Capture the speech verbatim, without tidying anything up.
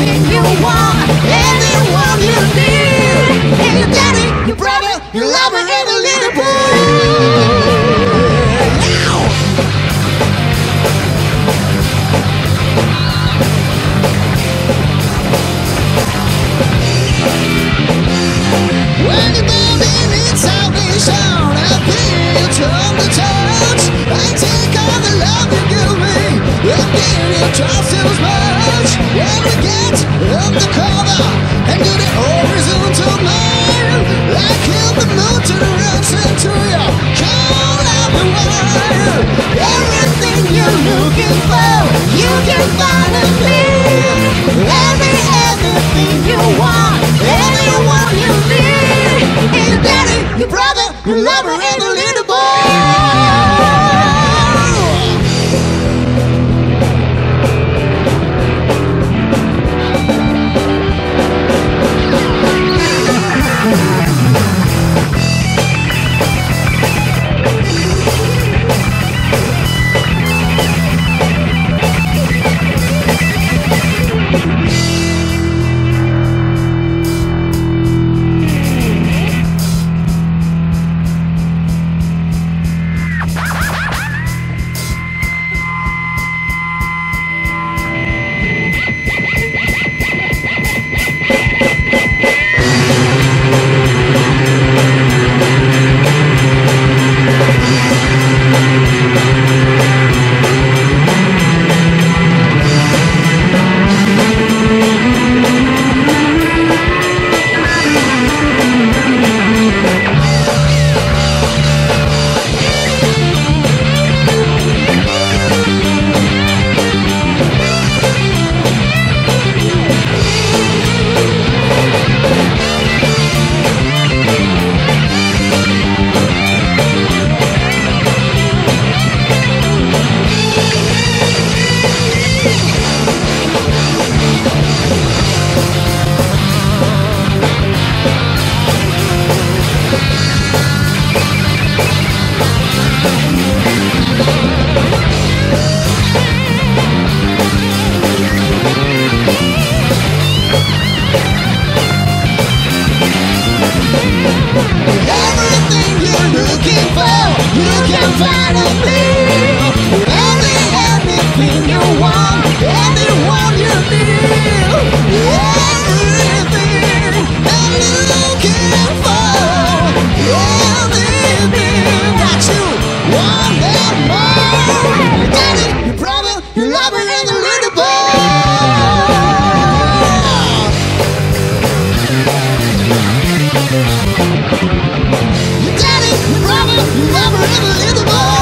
everything you want, everyone you need. And your daddy, your brother, your lover, and a little boy. When you're down in its salvation, I feel you turn the touch. I take all the love you give me, I feel you trust you as much. When we get up the cover and do the horizontal line, I kill the moon to the red centurion, call out the wire. Everything you're looking for, you can find in me. Every, everything you want, everyone you need. And your daddy, your brother, your lover, and the little boy. Your daddy, your brother, your lover, and a little boy.